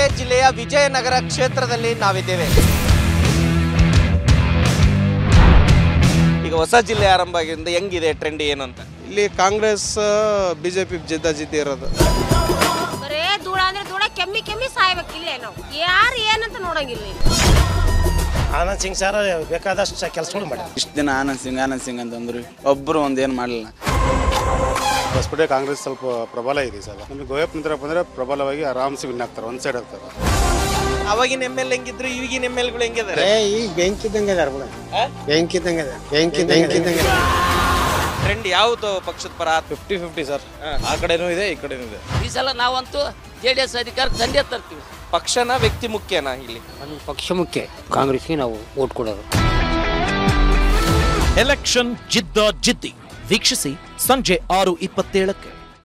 ಹೊಸಕೋಟೆ ಜಿಲ್ಲೆಯ ವಿಜಯನಗರ ಕ್ಷೇತ್ರದಲ್ಲಿ ನಾವಿದ್ದೇವೆ। ಈಗ ಹೊಸ ಜಿಲ್ಲೆ ಆರಂಭ ಆಗಿರೋದು ಹೆಂಗಿದೆ, ಟ್ರೆಂಡ್ ಏನು ಅಂತ? ಇಲ್ಲಿ ಕಾಂಗ್ರೆಸ್ ಬಿಜೆಪಿ ಜಿದ್ದಾಜಿದ್ದಿ ಇರೋದು, ಬರೇ ಧೂಳ ಅಂದ್ರೆ ಧೂಳ, ಕೆಮ್ಮಿ ಕೆಮ್ಮಿ ಸಾಯಬೇಕು ಇಲ್ಲೇ ನಾವು, ಯಾರು ಏನಂತ ನೋಡಂಗಿಲ್ಲ। ಆನಂದ್ ಸಿಂಗ್ ಸರ್ ಬೇಕಾದಷ್ಟು ಕೆಲಸಗಳು ಮಾಡ್ಯಾರ। ಇಷ್ಟು ದಿನ ಆನಂದ್ ಸಿಂಗ್ ಅಂತಂದ್ರು, ಒಬ್ಬರು ಒಂದೇನು ಮಾಡಲಿಲ್ಲ। ಹೊಸಕೋಟೆ ಕಾಂಗ್ರೆಸ್ ಸ್ವಲ್ಪ ಪ್ರಬಲ ಇದೆ ಸರ್, ನಮಗೆ ಗೋಯಪ್ ನಿಂತರಪ್ಪ ಅಂದರೆ ಪ್ರಬಲವಾಗಿ ಆರಾಮ್ಸಿ ವಿನ್ ಆಗ್ತಾರೆ, ಒಂದು ಸೈಡ್ ಆಗ್ತಾರೆ। ಅವಾಗಿನ ಎಮ್ ಎಲ್ ಹೆಂಗಿದ್ರು, ಈಗಿನ ಎಮ್ ಎಲ್ಗಳು ಹೆಂಗಿದ್ದಾರೆ? ಈಗ ಬೆಂಕಿದಂಗೆ ಇದಾರೆ, ಬೆಂಕಿದಂಗೆ ಟ್ರೆಂಡ್ ಯಾವುದು ಪಕ್ಷದ ಪರ? 50-50 ಸರ್, ಆ ಕಡೆನೂ ಇದೆ ಈ ಕಡೆನೂ ಇದೆ। ಈ ಸಲ ನಾವಂತೂ JDS ಅಧಿಕಾರಕ್ಕೆ ದಂಡೆ ತರ್ತೀವಿ। ಪಕ್ಷನ ವ್ಯಕ್ತಿ ಮುಖ್ಯನಾ? ಇಲ್ಲಿ ನಮಗೆ ಪಕ್ಷ ಮುಖ್ಯ, ಕಾಂಗ್ರೆಸ್ಗೆ ನಾವು ವೋಟ್ ಕೊಡೋದು। ಎಲೆಕ್ಷನ್ ಜಿದ್ದಿ ವೀಕ್ಷಿಸಿ ಸಂಜೆ 6:27ಕ್ಕೆ।